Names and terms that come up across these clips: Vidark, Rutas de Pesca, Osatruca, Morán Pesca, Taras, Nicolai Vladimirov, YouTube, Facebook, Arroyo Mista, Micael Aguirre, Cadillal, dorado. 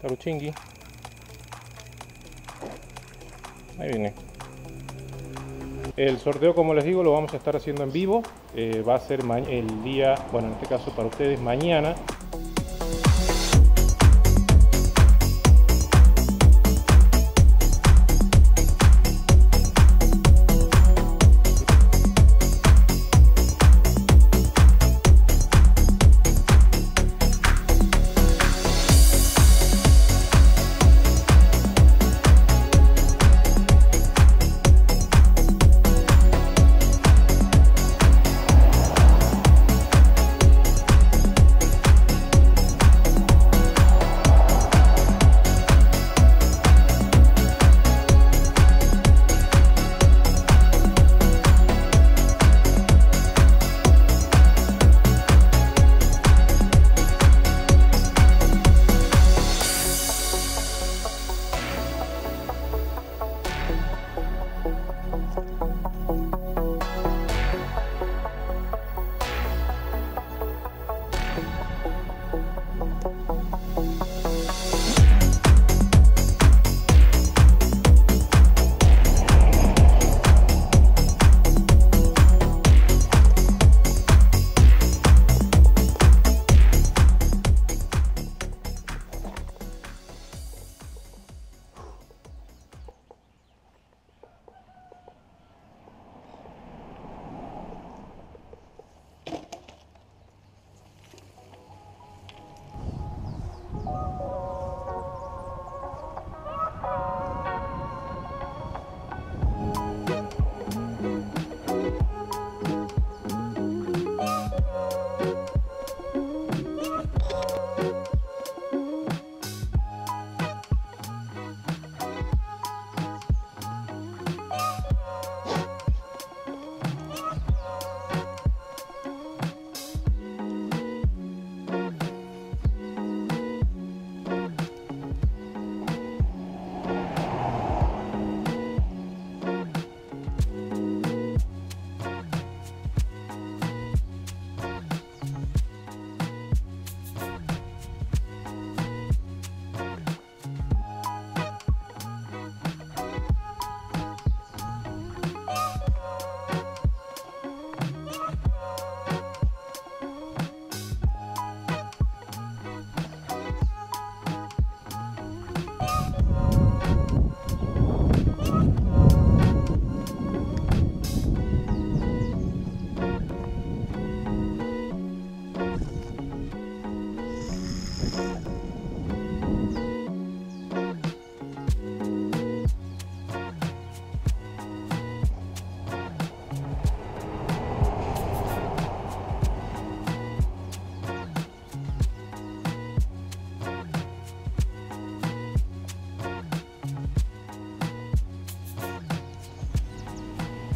taruchingui. Ahí viene. El sorteo, como les digo, lo vamos a estar haciendo en vivo. Va a ser el día, bueno, en este caso para ustedes, mañana.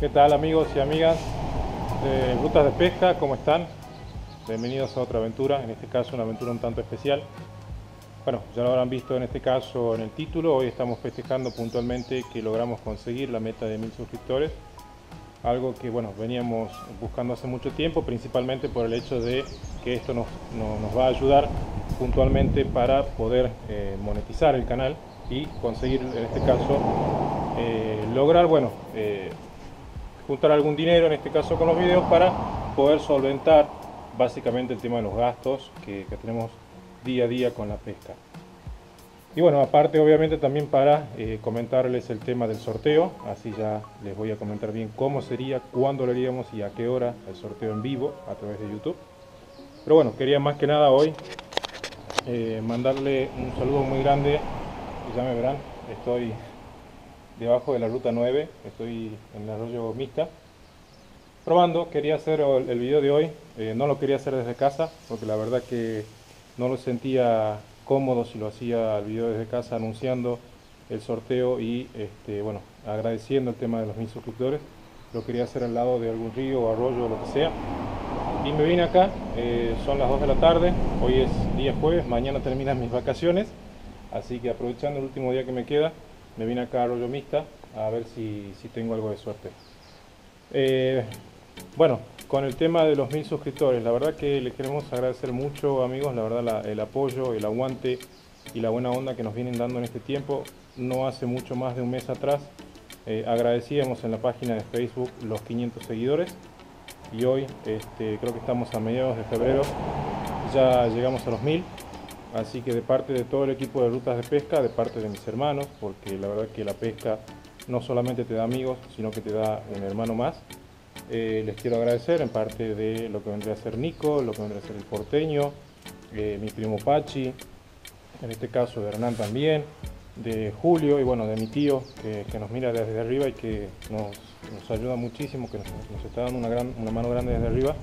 ¿Qué tal, amigos y amigas de Rutas de Pesca? ¿Cómo están? Bienvenidos a otra aventura, en este caso una aventura un tanto especial. Bueno, ya lo habrán visto en este caso en el título. Hoy estamos festejando puntualmente que logramos conseguir la meta de 1000 suscriptores. Algo que, bueno, veníamos buscando hace mucho tiempo, principalmente por el hecho de que esto nos va a ayudar puntualmente para poder monetizar el canal y conseguir, en este caso, lograr, bueno, juntar algún dinero, en este caso con los videos, para poder solventar básicamente el tema de los gastos que tenemos día a día con la pesca. Y bueno, aparte obviamente también para comentarles el tema del sorteo, así ya les voy a comentar bien cómo sería, cuándo lo haríamos y a qué hora el sorteo en vivo a través de YouTube. Pero bueno, quería más que nada hoy mandarle un saludo muy grande. Ya me verán, estoy debajo de la ruta 9, estoy en el arroyo Mista probando. Quería hacer el video de hoy, no lo quería hacer desde casa porque la verdad que no lo sentía cómodo si lo hacía el video desde casa anunciando el sorteo y bueno, agradeciendo el tema de los 1000 suscriptores. Lo quería hacer al lado de algún río o arroyo o lo que sea, y me vine acá. Son las 2 de la tarde, hoy es día jueves, mañana terminan mis vacaciones, así que aprovechando el último día que me queda, me vine acá a Arroyo Mista a ver si tengo algo de suerte. Bueno, con el tema de los 1000 suscriptores, la verdad que les queremos agradecer mucho, amigos, la verdad el apoyo, el aguante, y la buena onda que nos vienen dando en este tiempo. No hace mucho más de un mes atrás agradecíamos en la página de Facebook los 500 seguidores y hoy creo que estamos a mediados de febrero, ya llegamos a los 1000. Así que de parte de todo el equipo de Rutas de Pesca, de parte de mis hermanos, porque la verdad que la pesca no solamente te da amigos, sino que te da un hermano más, les quiero agradecer en parte de lo que vendría a ser Nico, lo que vendría a ser el porteño, mi primo Pachi, en este caso de Hernán también, de Julio y bueno, de mi tío que nos mira desde arriba y que nos ayuda muchísimo, que nos está dando una mano grande desde arriba.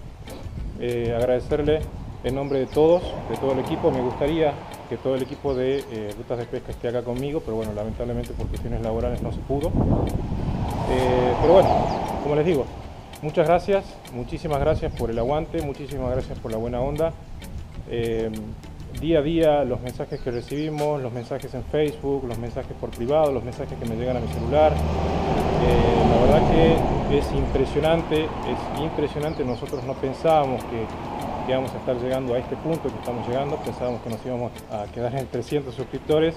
Agradecerle en nombre de todos, de todo el equipo. Me gustaría que todo el equipo de Rutas de Pesca esté acá conmigo, pero bueno, lamentablemente por cuestiones laborales no se pudo. Pero bueno, como les digo, muchas gracias, muchísimas gracias por el aguante, muchísimas gracias por la buena onda. Día a día los mensajes que recibimos, los mensajes en Facebook, los mensajes por privado, los mensajes que me llegan a mi celular, la verdad que es impresionante, nosotros no pensábamos que íbamos a estar llegando a este punto que estamos llegando, pensábamos que nos íbamos a quedar en 300 suscriptores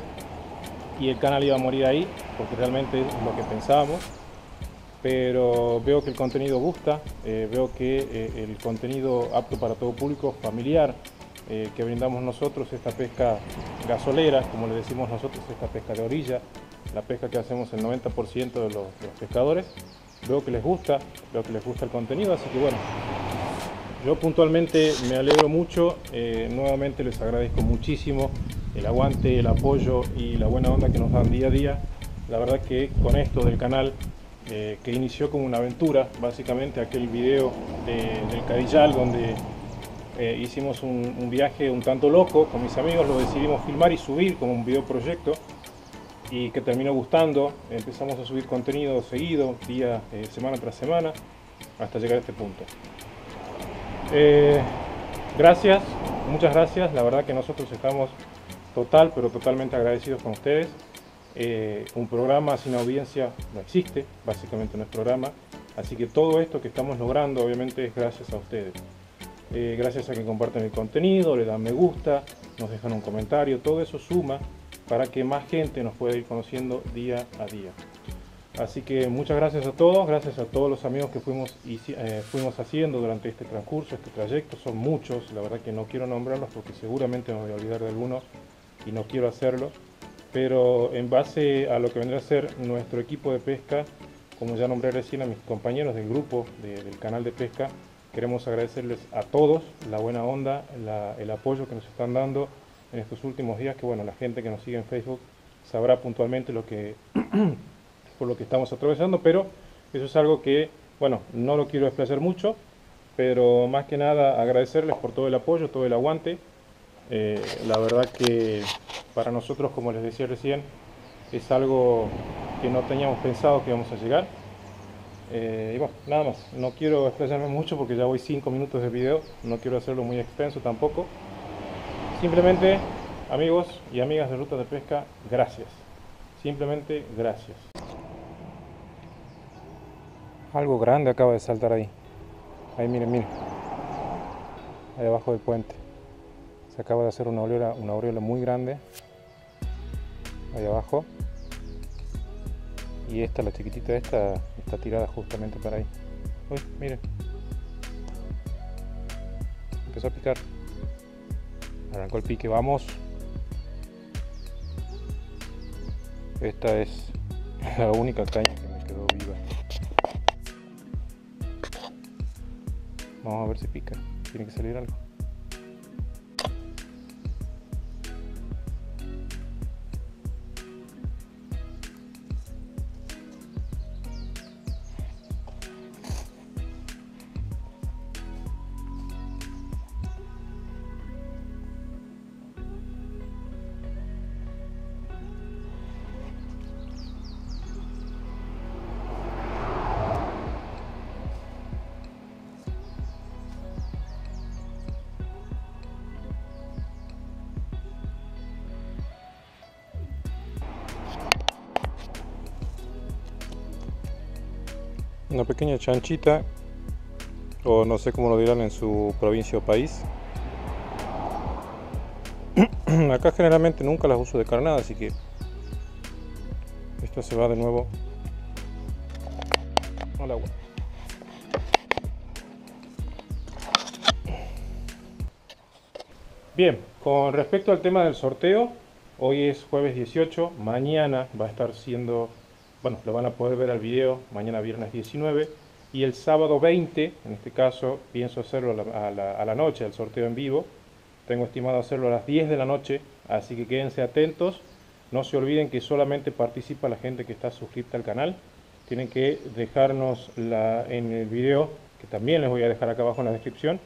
y el canal iba a morir ahí, porque realmente es lo que pensábamos, pero veo que el contenido gusta, veo que el contenido apto para todo público, familiar, que brindamos nosotros, esta pesca gasolera, como le decimos nosotros, esta pesca de orilla, la pesca que hacemos el 90% de los pescadores. Veo que les gusta, veo que les gusta el contenido, así que bueno, yo puntualmente me alegro mucho, nuevamente les agradezco muchísimo el aguante, el apoyo y la buena onda que nos dan día a día. La verdad que con esto del canal, que inició como una aventura, básicamente aquel video del Cadillal donde hicimos un viaje un tanto loco con mis amigos, lo decidimos filmar y subir como un videoproyecto y que terminó gustando, empezamos a subir contenido seguido, día, semana tras semana, hasta llegar a este punto. Gracias, muchas gracias, la verdad que nosotros estamos totalmente agradecidos con ustedes. Un programa sin audiencia no existe, básicamente no es programa, así que todo esto que estamos logrando obviamente es gracias a ustedes. Gracias a que comparten el contenido, le dan me gusta, nos dejan un comentario, todo eso suma para que más gente nos pueda ir conociendo día a día. Así que muchas gracias a todos los amigos que fuimos haciendo durante este transcurso, este trayecto, son muchos, la verdad que no quiero nombrarlos porque seguramente me voy a olvidar de algunos y no quiero hacerlo, pero en base a lo que vendrá a ser nuestro equipo de pesca, como ya nombré recién a mis compañeros del grupo del canal de pesca, queremos agradecerles a todos la buena onda, el apoyo que nos están dando en estos últimos días, que bueno, la gente que nos sigue en Facebook sabrá puntualmente por lo que estamos atravesando, pero eso es algo que, bueno, no lo quiero desplazar mucho, pero más que nada agradecerles por todo el apoyo, todo el aguante. La verdad que para nosotros, como les decía recién, es algo que no teníamos pensado que íbamos a llegar. Y bueno, nada más, no quiero explayarme mucho porque ya voy 5 minutos de video, no quiero hacerlo muy extenso tampoco. Simplemente, amigos y amigas de Rutas de Pesca, gracias. Simplemente, gracias. Algo grande acaba de saltar ahí. Ahí miren, miren. Ahí abajo del puente. Se acaba de hacer una aureola muy grande. Ahí abajo. Y esta, la chiquitita esta, está tirada justamente para ahí. Uy, miren. Empezó a picar. Arrancó el pique, vamos. Esta es la única caña que me quedó viva. Vamos a ver si pica. Tiene que salir algo. Una pequeña chanchita, o no sé cómo lo dirán en su provincia o país. Acá generalmente nunca las uso de carnada, así que esta se va de nuevo al agua. Bien, con respecto al tema del sorteo, hoy es jueves 18, mañana va a estar siendo, bueno, lo van a poder ver al video, mañana viernes 19, y el sábado 20, en este caso, pienso hacerlo a la noche, el sorteo en vivo. Tengo estimado hacerlo a las 10 de la noche, así que quédense atentos. No se olviden que solamente participa la gente que está suscrita al canal. Tienen que dejarnos en el video, que también les voy a dejar acá abajo en la descripción,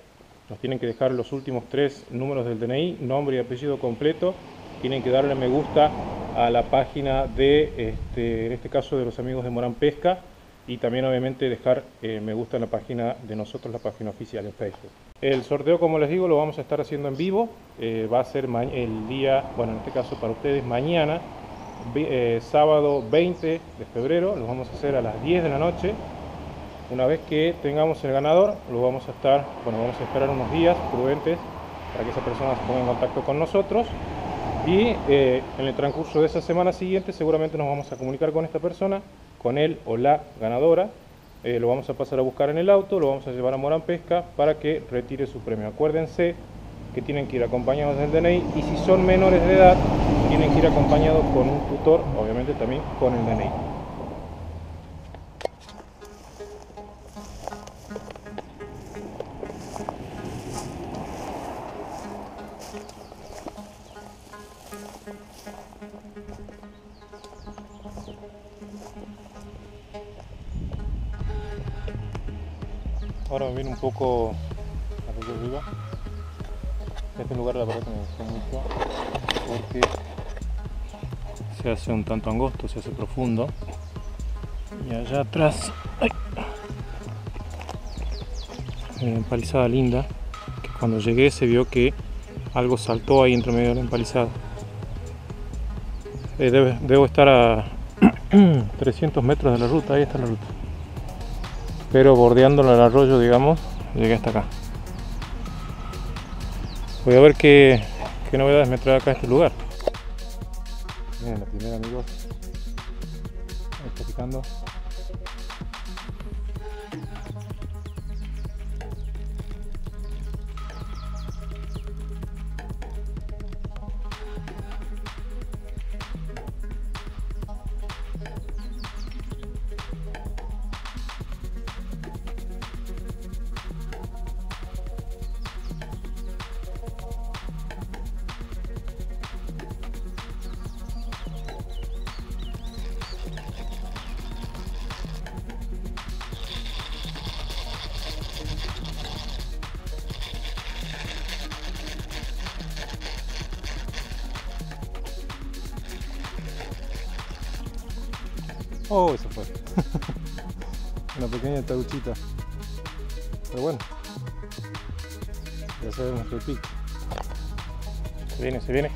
nos tienen que dejar los últimos 3 números del DNI, nombre y apellido completo. Tienen que darle me gusta a la página de, en este caso, de los amigos de Morán Pesca. Y también obviamente dejar me gusta en la página de nosotros, la página oficial en Facebook. El sorteo, como les digo, lo vamos a estar haciendo en vivo. Va a ser el día, bueno, en este caso para ustedes, mañana, sábado 20 de febrero. Lo vamos a hacer a las 10 de la noche. Una vez que tengamos el ganador, lo vamos a estar, bueno, vamos a esperar unos días prudentes para que esa persona se ponga en contacto con nosotros. Y en el transcurso de esa semana siguiente seguramente nos vamos a comunicar con esta persona, con él o la ganadora. Lo vamos a pasar a buscar en el auto, lo vamos a llevar a Morán Pesca para que retire su premio. Acuérdense que tienen que ir acompañados del DNI, y si son menores de edad tienen que ir acompañados con un tutor, obviamente también con el DNI. Ahora me viene un poco Arroyo Arriba. Este lugar la verdad que me gusta mucho porque se hace un tanto angosto, se hace profundo. Y allá atrás hay una empalizada linda, que cuando llegué se vio que algo saltó ahí entre medio de la empalizada. Debo estar a 300 metros de la ruta, ahí está la ruta, pero bordeándolo al arroyo, digamos, llegué hasta acá. Voy a ver qué novedades me trae acá este lugar. Miren, la primera, amigos, ahí está picando. Oh, eso fue. Una pequeña tabuchita. Pero bueno, ya sabemos que pica. Se viene, se viene.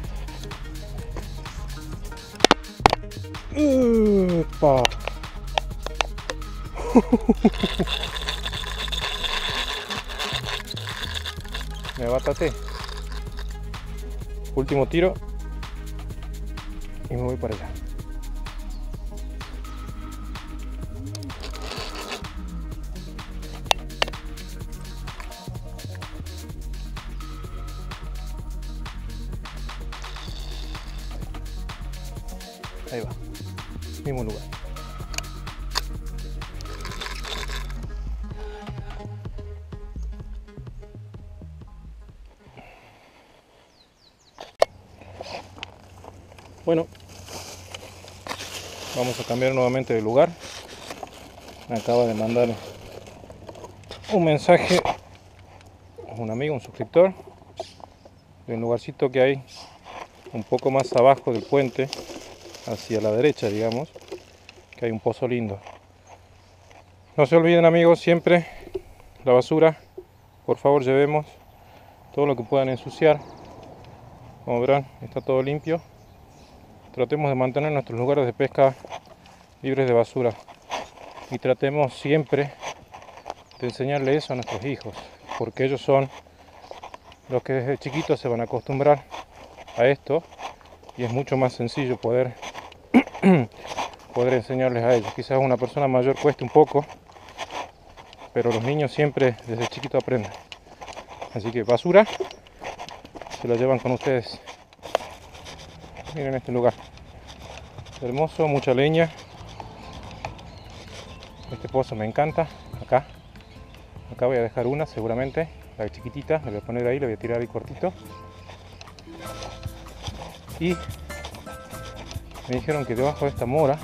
¡Epa! Me batate. Último tiro. Y me voy para allá. Ahí va, mismo lugar. Bueno, vamos a cambiar nuevamente de lugar. Me acaba de mandar un mensaje un amigo, un suscriptor, de un lugarcito que hay un poco más abajo del puente, hacia la derecha, digamos, que hay un pozo lindo. No se olviden, amigos, siempre la basura, por favor, llevemos todo lo que puedan ensuciar. Como verán, está todo limpio. Tratemos de mantener nuestros lugares de pesca libres de basura, y tratemos siempre de enseñarle eso a nuestros hijos, porque ellos son los que desde chiquitos se van a acostumbrar a esto y es mucho más sencillo poder enseñarles a ellos. Quizás una persona mayor cueste un poco, pero los niños siempre desde chiquito aprenden. Así que basura se la llevan con ustedes. Miren este lugar, hermoso, mucha leña. Este pozo me encanta. Acá voy a dejar una, seguramente, la chiquitita, la voy a poner ahí, la voy a tirar ahí cortito. Y me dijeron que debajo de esta mora,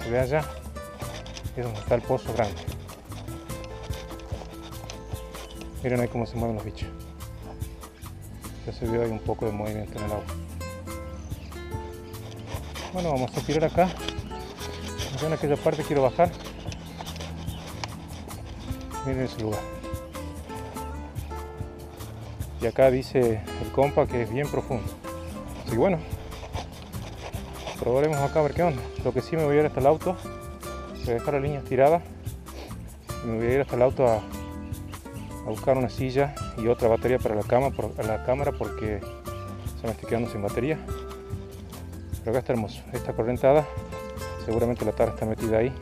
se ve allá, es donde está el pozo grande. Miren ahí cómo se mueven los bichos. Ya se vio ahí un poco de movimiento en el agua. Bueno, vamos a tirar acá. Acá en aquella parte quiero bajar. Miren ese lugar. Y acá dice el compa que es bien profundo. Así que bueno, probaremos acá a ver qué onda. Lo que sí, me voy a ir hasta el auto. Voy a dejar las líneas tiradas. Y me voy a ir hasta el auto a buscar una silla y otra batería para la cámara, porque se me está quedando sin batería. Pero acá está hermoso. Esta correntada, seguramente la tara está metida ahí,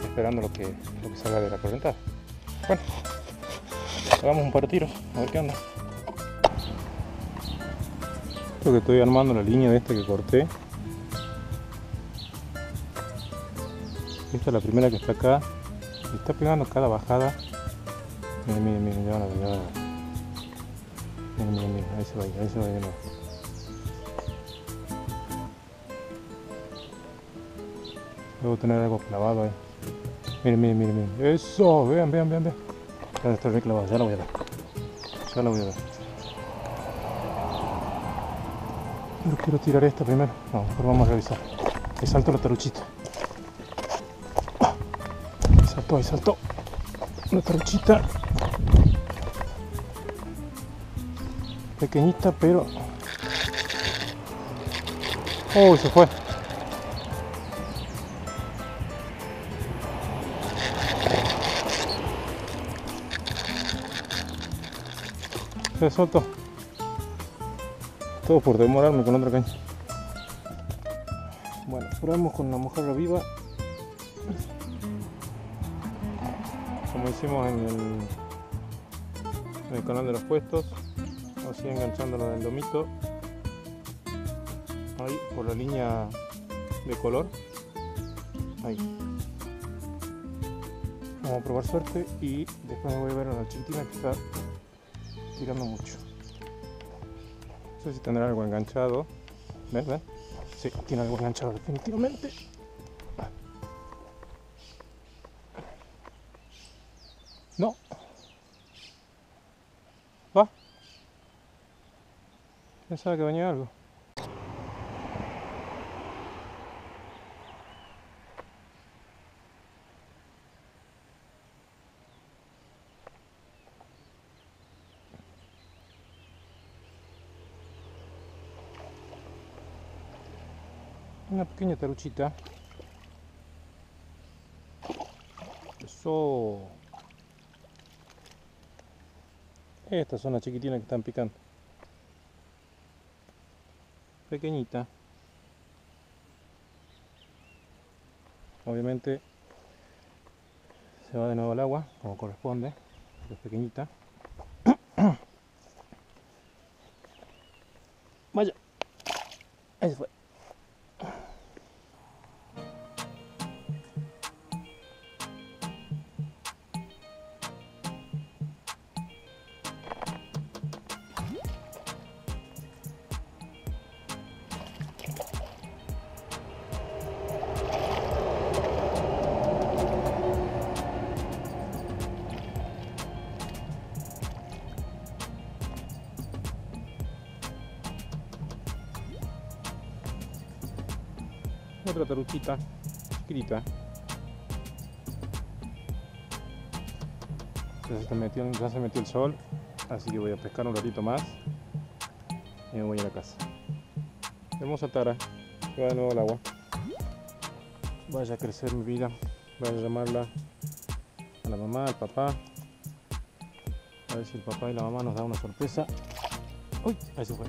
esperando lo que salga de la correntada. Bueno, hagamos un par de tiros, a ver qué onda. Creo que estoy armando la línea de esta que corté. Esta es la primera que está acá. Me está pegando cada bajada. Miren, miren, miren, ya van a ver. Miren, miren, miren, ahí se va de nuevo. Debo tener algo clavado ahí. Miren, miren, miren, miren. Eso, vean, vean, vean, vean. Ya está bien clavado, ya lo voy a ver. Ya lo voy a ver. Pero quiero tirar esta primero. No, mejor vamos a revisar. Ahí saltó la taruchita. Ahí saltó una taruchita. Pequeñita, pero... ¡Oh, se fue! Se soltó. Todo por demorarme con otra caña. Bueno, probamos con una mojarra viva. Como hicimos en el canal de los puestos. Así enganchándola del lomito. Ahí, por la línea de color. Ahí. Vamos a probar suerte y después me voy a ver a la chiquitina que está tirando mucho. No sé si tendrá algo enganchado. ¿Ves? ¿Ves? Sí, tiene algo enganchado definitivamente. No. Va. Pensaba que venía algo. Una pequeña taruchita. Eso. Estas son las chiquitinas que están picando. Pequeñita. Obviamente se va de nuevo al agua, como corresponde, porque es pequeñita. Vaya. Ahí se fue. Otra taruchita chiquitita. Ya se metió el sol, así que voy a pescar un ratito más y me voy a la casa. Hermosa tara, se va de nuevo al agua. Vaya a crecer mi vida, vaya a llamarla a la mamá, al papá. A ver si el papá y la mamá nos dan una sorpresa. Uy, ahí se fue.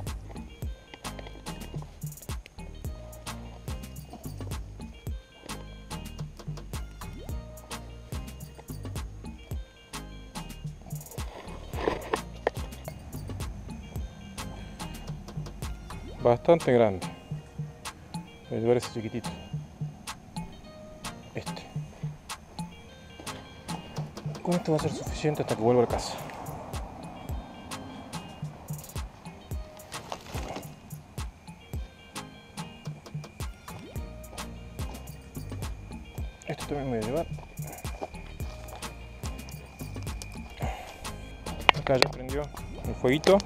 Bastante grande. El lugar es chiquitito. Este. Con esto va a ser suficiente hasta que vuelva a casa. Esto también me voy a llevar. Acá ya prendió el fueguito.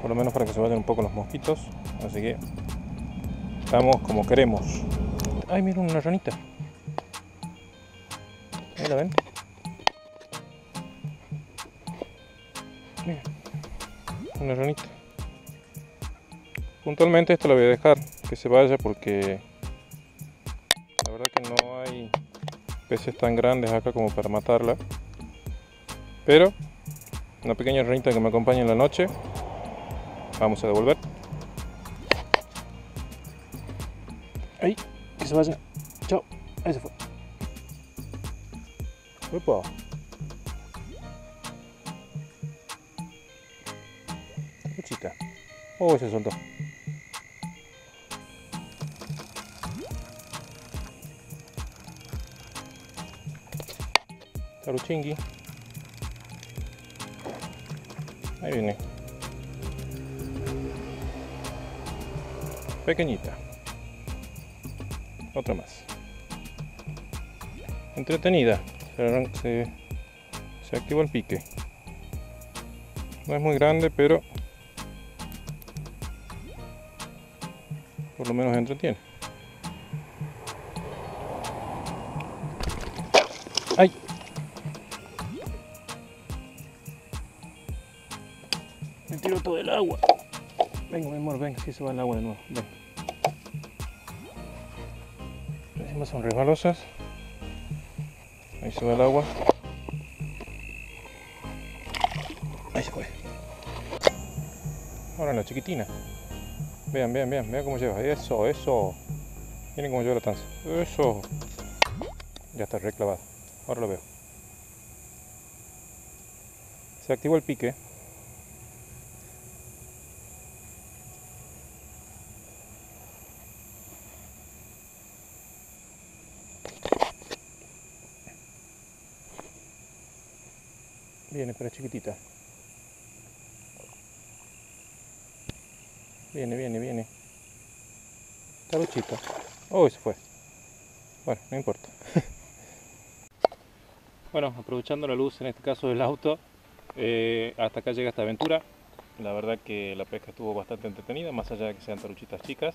Por lo menos para que se vayan un poco los mosquitos, así que estamos como queremos. Ay, miren, una ranita. Ahí la ven. Miren, una ranita. Puntualmente esto la voy a dejar que se vaya porque la verdad que no hay peces tan grandes acá como para matarla, pero una pequeña ranita que me acompaña en la noche vamos a devolver. Ahí, que se vaya. Chao. Ahí se fue. Opa. Qué chica. Oh, se soltó. Taruchingui. Ahí viene. Pequeñita, otra más entretenida. Se activó el pique, no es muy grande pero por lo menos entretiene. ¡Ay! Me tiro todo el agua. Venga, mi amor, venga, si se va el agua de nuevo, venga. Encima son resbalosas. Ahí se va el agua. Ahí se fue. Ahora la chiquitina. Vean, vean, vean, vean cómo lleva. Eso, eso. Miren cómo lleva la tanza. Eso. Ya está reclavada. Ahora lo veo. Se activó el pique. Viene, pero es chiquitita. Viene, viene, viene. Taruchito. Oh, se fue. Bueno, no importa. Bueno, aprovechando la luz, en este caso del auto, hasta acá llega esta aventura. La verdad que la pesca estuvo bastante entretenida, más allá de que sean taruchitas chicas.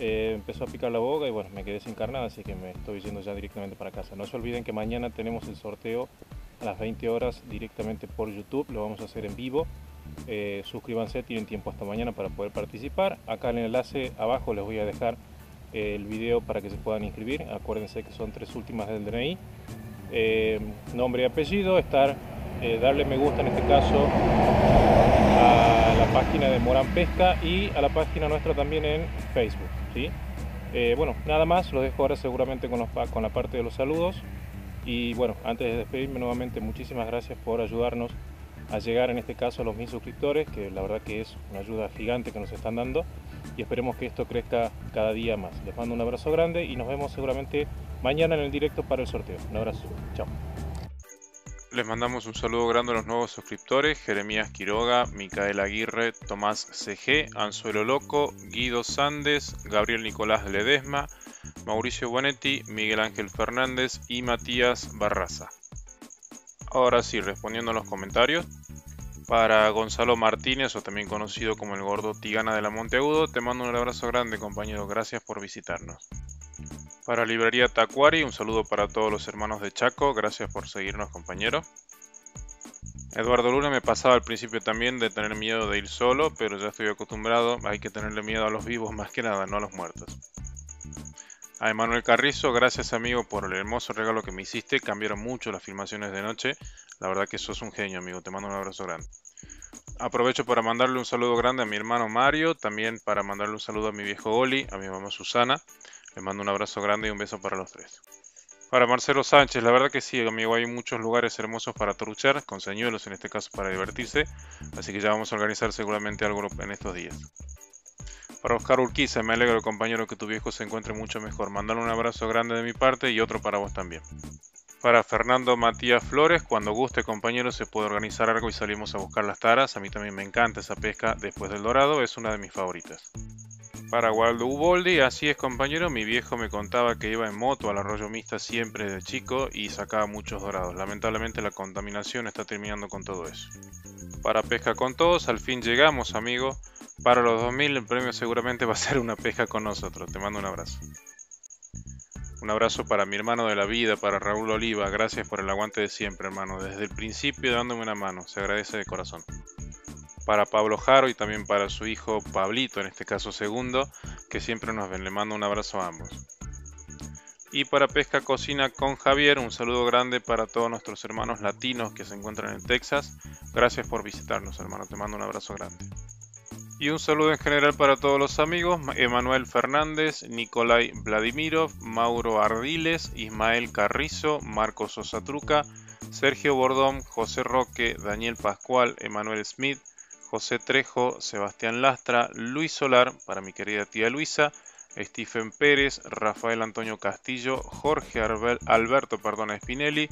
Empezó a picar la boga y bueno, me quedé sin carnada, así que me estoy yendo ya directamente para casa. No se olviden que mañana tenemos el sorteo a las 20 horas directamente por YouTube, lo vamos a hacer en vivo. Suscríbanse, tienen tiempo hasta mañana para poder participar. Acá en el enlace abajo les voy a dejar el video para que se puedan inscribir. Acuérdense que son 3 últimas del DNI. Nombre y apellido, darle me gusta en este caso a la página de Morán Pesca y a la página nuestra también en Facebook, ¿sí? Bueno, nada más, los dejo ahora seguramente con la parte de los saludos. Y bueno, antes de despedirme nuevamente, muchísimas gracias por ayudarnos a llegar en este caso a los 1000 suscriptores, que la verdad que es una ayuda gigante que nos están dando y esperemos que esto crezca cada día más. Les mando un abrazo grande y nos vemos seguramente mañana en el directo para el sorteo. Un abrazo, chao. Les mandamos un saludo grande a los nuevos suscriptores: Jeremías Quiroga, Micael Aguirre, Tomás CG, Anzuelo Loco, Guido Sandes, Gabriel Nicolás Ledesma, Mauricio Bonetti, Miguel Ángel Fernández y Matías Barraza. Ahora sí, respondiendo a los comentarios, para Gonzalo Martínez, o también conocido como el Gordo Tigana de la Monteagudo, te mando un abrazo grande, compañero, gracias por visitarnos. Para Librería Tacuari, un saludo para todos los hermanos de Chaco, gracias por seguirnos, compañero. Eduardo Luna, me pasaba al principio también de tener miedo de ir solo, pero ya estoy acostumbrado, hay que tenerle miedo a los vivos más que nada, no a los muertos. A Emanuel Carrizo, gracias amigo por el hermoso regalo que me hiciste. Cambiaron mucho las filmaciones de noche. La verdad que sos un genio, amigo. Te mando un abrazo grande. Aprovecho para mandarle un saludo grande a mi hermano Mario. También para mandarle un saludo a mi viejo Oli, a mi mamá Susana. Les mando un abrazo grande y un beso para los tres. Para Marcelo Sánchez, la verdad que sí, amigo, hay muchos lugares hermosos para truchar, con señuelos en este caso para divertirse, así que ya vamos a organizar seguramente algo en estos días. Para Oscar Urquiza, me alegro, compañero, que tu viejo se encuentre mucho mejor. Mándale un abrazo grande de mi parte y otro para vos también. Para Fernando Matías Flores, cuando guste, compañero, se puede organizar algo y salimos a buscar las taras. A mí también me encanta esa pesca después del dorado, es una de mis favoritas. Para Waldo Uboldi, así es, compañero, mi viejo me contaba que iba en moto al Arroyo Mista siempre de chico y sacaba muchos dorados. Lamentablemente la contaminación está terminando con todo eso. Para Pesca con Todos, al fin llegamos, amigo. Para los 2000 el premio seguramente va a ser una pesca con nosotros. Te mando un abrazo. Un abrazo para mi hermano de la vida, para Raúl Oliva. Gracias por el aguante de siempre, hermano. Desde el principio dándome una mano. Se agradece de corazón. Para Pablo Jaro y también para su hijo Pablito, en este caso segundo, que siempre nos ven. Le mando un abrazo a ambos. Y para Pesca Cocina con Javier, un saludo grande para todos nuestros hermanos latinos que se encuentran en Texas. Gracias por visitarnos, hermano. Te mando un abrazo grande. Y un saludo en general para todos los amigos. Emanuel Fernández, Nicolai Vladimirov, Mauro Ardiles, Ismael Carrizo, Marcos Osatruca, Sergio Bordón, José Roque, Daniel Pascual, Emanuel Smith, José Trejo, Sebastián Lastra, Luis Solar, para mi querida tía Luisa, Stephen Pérez, Rafael Antonio Castillo, Jorge Alberto Spinelli,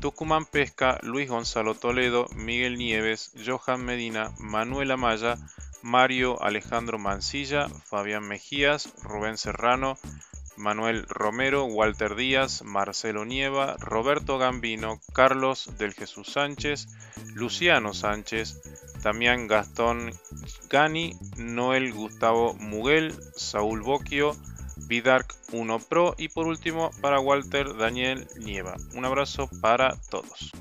Tucumán Pesca, Luis Gonzalo Toledo, Miguel Nieves, Johan Medina, Manuel Amaya, Mario Alejandro Mancilla, Fabián Mejías, Rubén Serrano, Manuel Romero, Walter Díaz, Marcelo Nieva, Roberto Gambino, Carlos del Jesús Sánchez, Luciano Sánchez, Damián Gastón Gani, Noel Gustavo Muguel, Saúl Bocchio, Vidark 1 Pro y por último para Walter Daniel Nieva. Un abrazo para todos.